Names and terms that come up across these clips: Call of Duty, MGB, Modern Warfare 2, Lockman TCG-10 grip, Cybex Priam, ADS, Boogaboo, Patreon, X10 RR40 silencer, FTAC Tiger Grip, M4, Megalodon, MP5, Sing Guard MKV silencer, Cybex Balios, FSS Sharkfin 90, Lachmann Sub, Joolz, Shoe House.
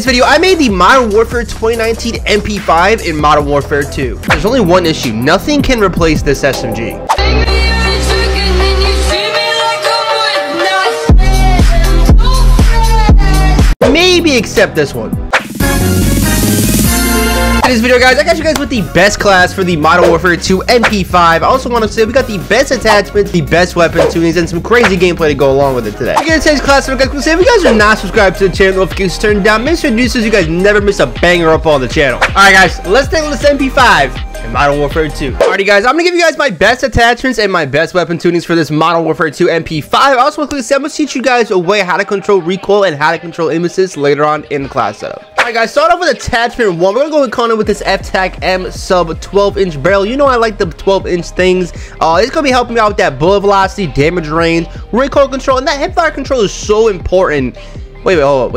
today's video, I made the Modern Warfare 2019 MP5 in Modern Warfare 2. There's only one issue. Nothing can replace this SMG. Maybe except this one. In this video, guys, I got you guys with the best class for the Modern Warfare 2 MP5. I also want to say we got the best attachments, the best weapon tunings, and some crazy gameplay to go along with it today. Again, today's class, guys, we'll say if you guys are not subscribed to the channel, notifications turned down, make sure to do so you guys never miss a banger up on the channel. All right, guys, let's take a look at this MP5. Modern Warfare 2. Alrighty, guys, I'm gonna give you guys my best attachments and my best weapon tunings for this Modern Warfare 2 MP5. I also want to say I'm gonna teach you guys a way how to control recoil and how to control aim assist later on in the class setup. Alright, guys, start off with attachment one. We're gonna go with Conan with this FTAC M Sub 12 inch barrel. You know I like the 12 inch things. It's gonna be helping me out with that bullet velocity, damage range, recoil control, and that hipfire control is so important. Wait, hold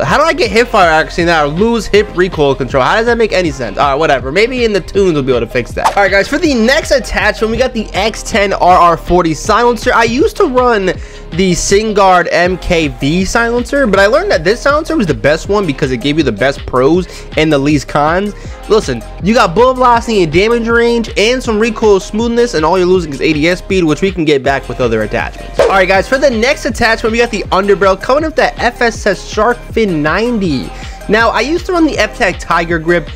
on. How do I get hip fire accuracy now? Lose hip recoil control. How does that make any sense? All right, whatever. Maybe in the tunes we'll be able to fix that. All right, guys, for the next attachment, we got the X10 RR40 silencer. I used to run the Sing Guard MKV silencer, but I learned that this silencer was the best one because it gave you the best pros and the least cons. Listen, you got bullet velocity and damage range and some recoil smoothness, and all you're losing is ADS speed, which we can get back with other attachments. All right, guys, for the next attachment, we got the underbarrel coming up that FSS Sharkfin 90. Now, I used to run the FTAC Tiger Grip.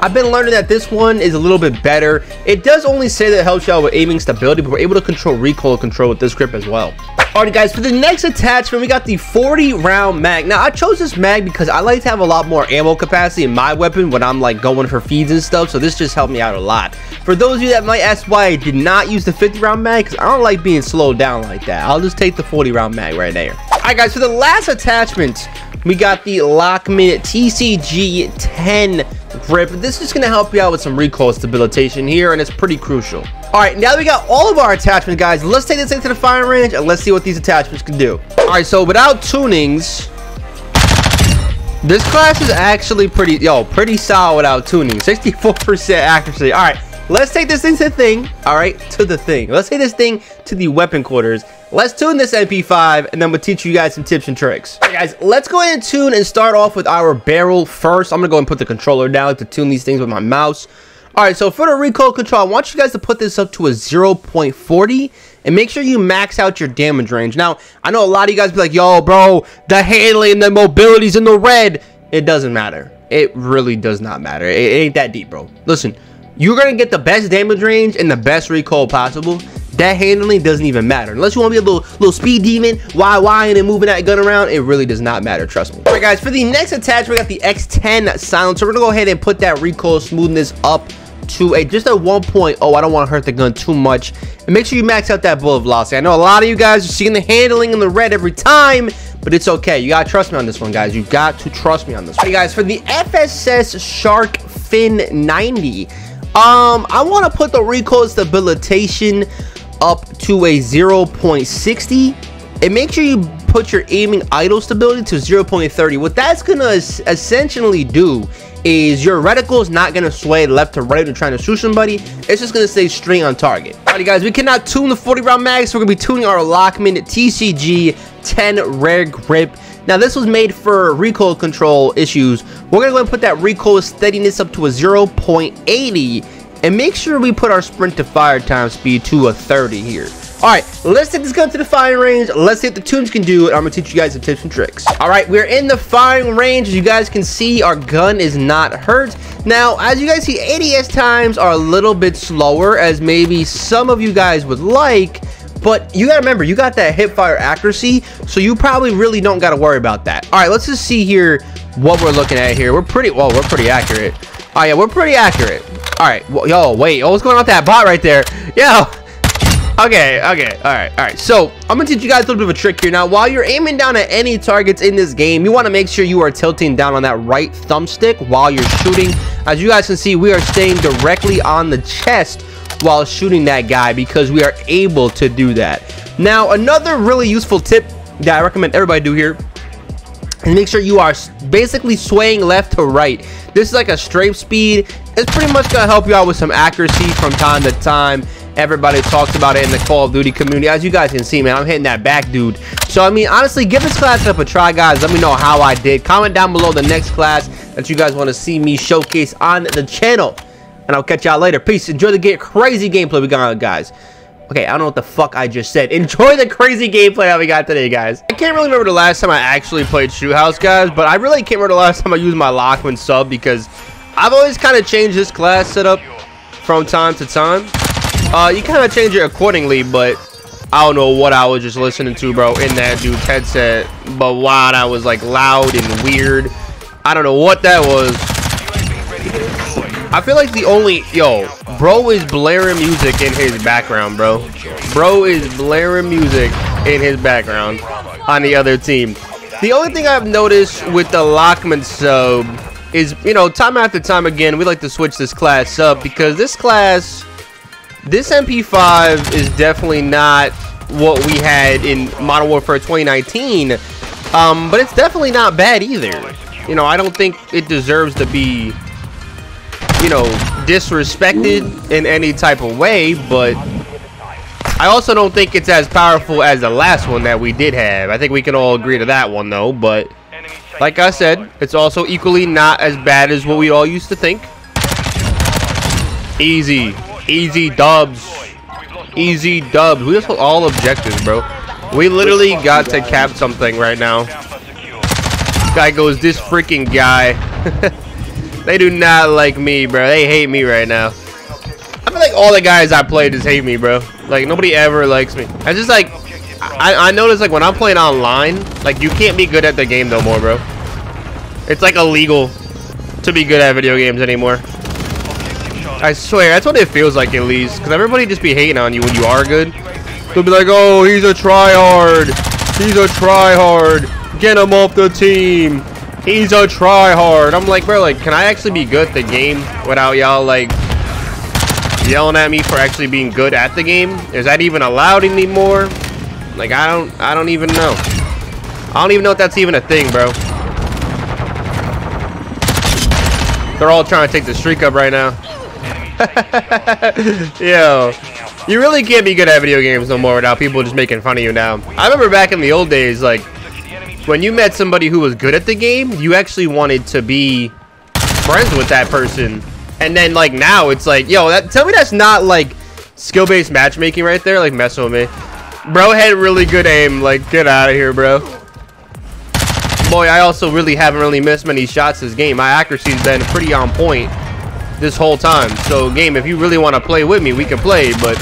I've been learning that this one is a little bit better. It does only say that it helps you out with aiming stability, but we're able to control recoil control with this grip as well. Alright, guys, for the next attachment, we got the 40 round mag. Now, I chose this mag because I like to have a lot more ammo capacity in my weapon when I'm like going for feeds and stuff, so this just helped me out a lot. For those of you that might ask why I did not use the 50 round mag, because I don't like being slowed down like that. I'll just take the 40 round mag right there. Alright, guys, for the last attachment, we got the Lockman TCG-10 grip. This is going to help you out with some recoil stabilization here, and it's pretty crucial. All right, now that we got all of our attachments, guys, let's take this into the firing range, and let's see what these attachments can do. All right, so without tunings, this class is actually pretty solid without tuning. 64% accuracy. All right, let's take this thing to the thing. All right, to the thing. Let's take this thing to the weapon quarters. Let's tune this MP5, and then we'll teach you guys some tips and tricks. All right, guys, let's go ahead and tune and start off with our barrel first. I'm gonna go and put the controller down to tune these things with my mouse. All right, so for the recoil control, I want you guys to put this up to a 0.40 and make sure you max out your damage range. Now, I know a lot of you guys be like, yo, bro, the handling and the mobility's in the red. It doesn't matter. It really does not matter. It ain't that deep, bro. Listen, you're gonna get the best damage range and the best recoil possible. That handling doesn't even matter. Unless you want to be a little speed demon, YYing and moving that gun around, it really does not matter, trust me. All right, guys, for the next attachment, we got the X10 silencer. We're going to go ahead and put that recoil smoothness up to just a 1.0. I don't want to hurt the gun too much. And make sure you max out that bullet velocity. I know a lot of you guys are seeing the handling in the red every time, but it's okay. You got to trust me on this one, guys. You got to trust me on this one. All right, guys, for the FSS Sharkfin 90, I want to put the recoil stabilization up to a 0.60 and make sure you put your aiming idle stability to 0.30. What that's gonna essentially do is your reticle is not gonna sway left to right or trying to shoot somebody. It's just gonna stay straight on target. Alrighty, guys, we cannot tune the 40 round mag, so we're gonna be tuning our Lockman TCG-10 rare grip. Now, this was made for recoil control issues. We're gonna go and put that recoil steadiness up to a 0.80. And make sure we put our sprint to fire time speed to a 30 here. All right, let's take this gun to the firing range. Let's see what the tunes can do, and I'm gonna teach you guys some tips and tricks. All right, we're in the firing range. As you guys can see, our gun is not hurt. Now, as you guys see, ADS times are a little bit slower as maybe some of you guys would like, but you gotta remember, you got that hip fire accuracy, so you probably really don't gotta worry about that. All right, let's just see here what we're looking at here. We're pretty accurate. Oh yeah, we're pretty accurate. All right, yo, wait, what's going on with that bot right there? Yo, okay, all right. So I'm gonna teach you guys a little bit of a trick here. Now, while you're aiming down at any targets in this game, you wanna make sure you are tilting down on that right thumbstick while you're shooting. As you guys can see, we are staying directly on the chest while shooting that guy because we are able to do that. Now, another really useful tip that I recommend everybody do here, and make sure you are basically swaying left to right. This is like a strafe speed. It's pretty much gonna help you out with some accuracy from time to time. Everybody talks about it in the Call of Duty community. As you guys can see, man, I'm hitting that back, dude. So, I mean, honestly, give this class up a try, guys. Let me know how I did. Comment down below the next class that you guys want to see me showcase on the channel. And I'll catch y'all later. Peace. Enjoy the crazy gameplay we got on, guys. Okay, I don't know what the fuck I just said. Enjoy the crazy gameplay that we got today, guys. I can't really remember the last time I actually played Shoe House, guys. But I really can't remember the last time I used my Lachmann Sub, because I've always kind of changed this class setup from time to time. You kind of change it accordingly, but I don't know what I was just listening to, bro, in that dude's headset. But wow, that was like loud and weird. I don't know what that was. I feel like the only... Yo, bro is blaring music in his background, bro. Bro is blaring music in his background on the other team. The only thing I've noticed with the Lachmann Sub is, you know, time after time again, we like to switch this class up, because this class, this MP5 is definitely not what we had in Modern Warfare 2019, but it's definitely not bad either. You know, I don't think it deserves to be, you know, disrespected in any type of way, but I also don't think it's as powerful as the last one that we did have. I think we can all agree to that one, though, but... like I said, it's also equally not as bad as what we all used to think. Easy. Easy dubs. Easy dubs. We just hold all objectives, bro. We literally got to cap something right now. This guy goes, this freaking guy. They do not like me, bro. They hate me right now. I feel like all the guys I play just hate me, bro. Like, nobody ever likes me. I just, like... I noticed, like, when I'm playing online, like, you can't be good at the game no more, bro. It's, like, illegal to be good at video games anymore. I swear, that's what it feels like, at least. Because everybody just be hating on you when you are good. They'll be like, oh, he's a tryhard. He's a tryhard. Get him off the team. He's a tryhard. I'm like, bro, like, can I actually be good at the game without y'all, like, yelling at me for actually being good at the game? Is that even allowed anymore? Like, I don't even know. I don't even know if that's even a thing, bro. They're all trying to take the streak up right now. Yo, you really can't be good at video games no more without people just making fun of you now. I remember back in the old days, like, when you met somebody who was good at the game, you actually wanted to be friends with that person. And then, like, now it's like, yo, tell me that's not, like, skill-based matchmaking right there. Like, messing with me. Bro had really good aim. Like, get out of here, bro. Boy, I also really haven't really missed many shots this game. My accuracy's been pretty on point this whole time. So, game, if you really want to play with me, we can play. But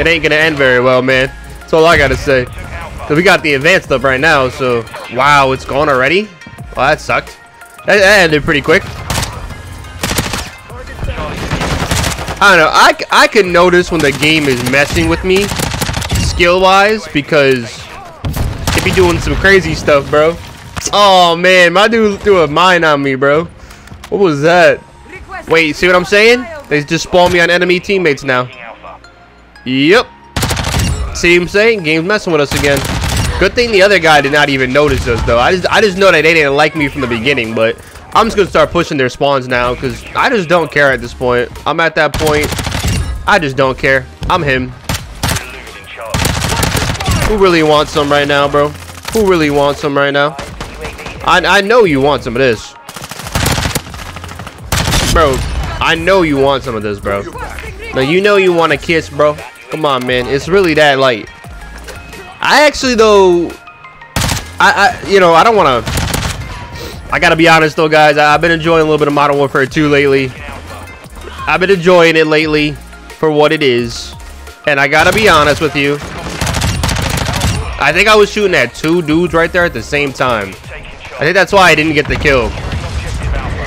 it ain't going to end very well, man. That's all I got to say. So we got the advanced up right now. So, wow, it's gone already? Well, that sucked. That ended pretty quick. I don't know. I can notice when the game is messing with me, skill-wise, because it be doing some crazy stuff, bro. Oh, man. My dude threw a mine on me, bro. What was that? Wait, see what I'm saying? They just spawned me on enemy teammates now. Yep. See what I'm saying? Game's messing with us again. Good thing the other guy did not even notice us, though. I just know that they didn't like me from the beginning, but I'm just going to start pushing their spawns now, because I just don't care at this point. I'm at that point. I just don't care. I'm him. Who really wants some right now, bro? Who really wants some right now? I know you want some of this. Bro, I know you want some of this, bro. Now, you know you want a kiss, bro. Come on, man. It's really that light. I actually, though... I you know, I don't want to... I gotta be honest, though, guys. I've been enjoying a little bit of Modern Warfare 2 lately. I've been enjoying it lately for what it is. And I gotta be honest with you. I think I was shooting at two dudes right there at the same time. I think that's why I didn't get the kill.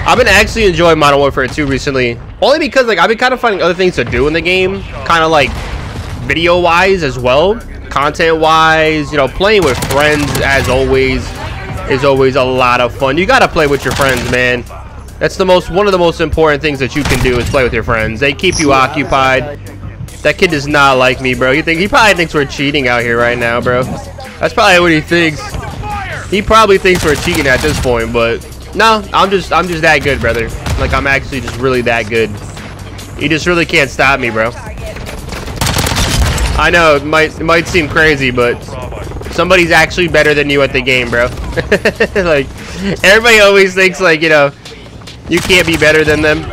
I've been actually enjoying Modern Warfare 2 recently. Only because, like, I've been kind of finding other things to do in the game. Kind of, like, video-wise as well. Content-wise. You know, playing with friends, as always, is always a lot of fun. You gotta play with your friends, man. That's the most, one of the most important things that you can do is play with your friends. They keep you occupied. That kid does not like me, bro. He probably thinks we're cheating out here right now, bro. That's probably what he thinks. He probably thinks we're cheating at this point, but no, I'm just that good, brother. Like, I'm actually just really that good. You just really can't stop me, bro. I know it might seem crazy, but somebody's actually better than you at the game, bro. Like, everybody always thinks like, you know, you can't be better than them.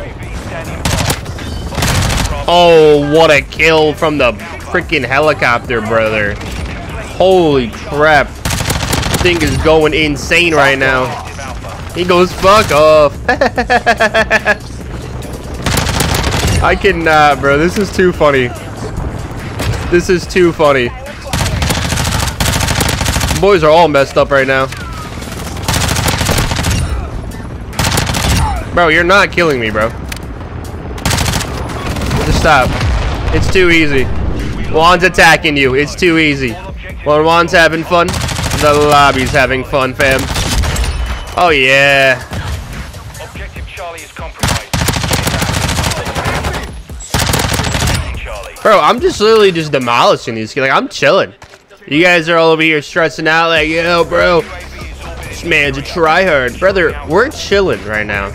Oh, what a kill from the freaking helicopter, brother. Holy crap. This thing is going insane right now. He goes, fuck off. I cannot, bro. This is too funny. This is too funny. Boys are all messed up right now. Bro, you're not killing me, bro. Just stop. It's too easy. Juan's attacking you. It's too easy. Well, Juan's having fun. The lobby's having fun, fam. Oh, yeah. Objective Charlie is compromised. Bro, I'm just literally just demolishing these. Like, I'm chilling. You guys are all over here stressing out like, yo, bro, this man's a tryhard. Brother, we're chilling right now.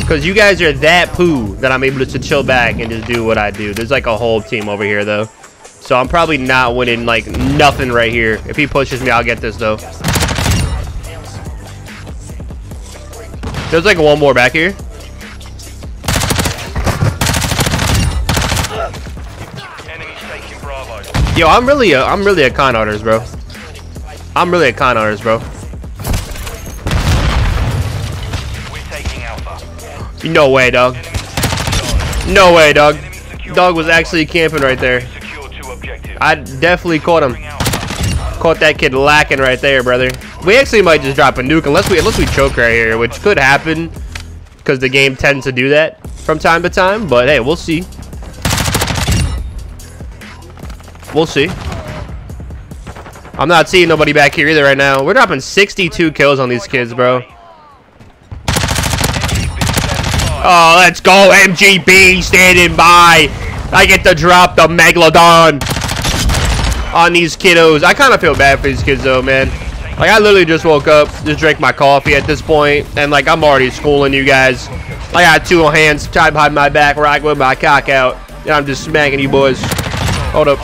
Because you guys are that poo that I'm able to chill back and just do what I do. There's like a whole team over here, though. So I'm probably not winning like nothing right here. If he pushes me, I'll get this, though. There's like one more back here. Yo, I'm really a con artist, bro. I'm really a con artist, bro. No way, dog. No way, dog. Dog was actually camping right there. I definitely caught him. Caught that kid lacking right there, brother. We actually might just drop a nuke unless we choke right here, which could happen because the game tends to do that from time to time. But hey, we'll see. We'll see. I'm not seeing nobody back here either right now. We're dropping 62 kills on these kids, bro. Oh, let's go. MGB standing by. I get to drop the Megalodon on these kiddos. I kind of feel bad for these kids, though, man. Like, I literally just woke up, just drank my coffee at this point, and, like, I'm already schooling you guys. I got two hands tied behind my back, rock with my cock out, and I'm just smacking you boys. Hold up.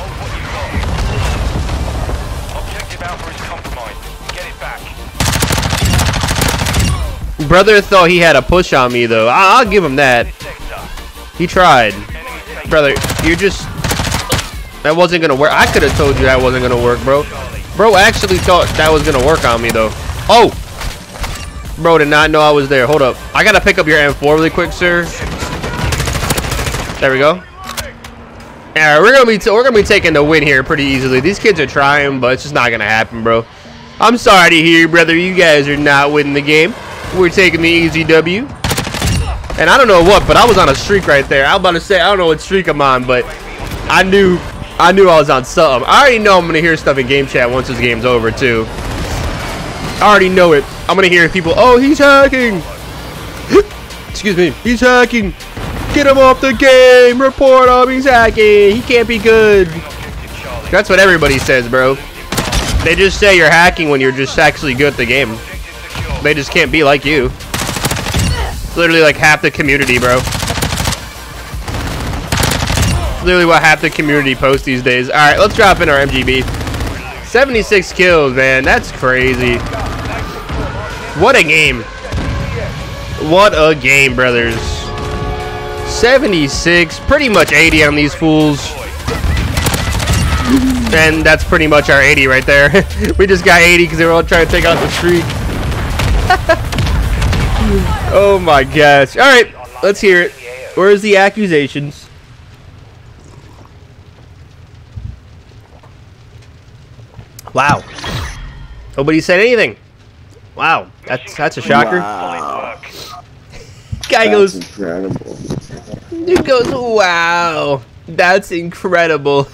Brother thought he had a push on me, though. I'll give him that. He tried. Brother, you're just... That wasn't gonna work. I could have told you that wasn't gonna work, bro. Bro actually thought that was gonna work on me, though. Oh! Bro did not know I was there. Hold up. I gotta pick up your M4 really quick, sir. There we go. Alright, we're gonna be taking the win here pretty easily. These kids are trying, but it's just not gonna happen, bro. I'm sorry to hear, brother. You guys are not winning the game. We're taking the easy W. And I don't know what, but I was on a streak right there. I was about to say, I don't know what streak I'm on, but I knew I was on something. I already know I'm going to hear stuff in game chat once this game's over, too. I already know it. I'm going to hear people, oh, he's hacking. Excuse me. He's hacking. Get him off the game. Report him. He's hacking. He can't be good. That's what everybody says, bro. They just say you're hacking when you're just actually good at the game. They just can't be like you. It's literally like half the community, bro. It's literally what half the community posts these days. All right, let's drop in our MGB. 76 kills, man. That's crazy. What a game. What a game, brothers. 76, pretty much 80 on these fools. And that's pretty much our 80 right there. We just got 80 because they were all trying to take out the streak. Oh my gosh. Alright, let's hear it. Where's the accusations? Wow. Nobody said anything. Wow. That's a shocker. Wow. Guy goes, incredible. Dude goes, wow. That's incredible.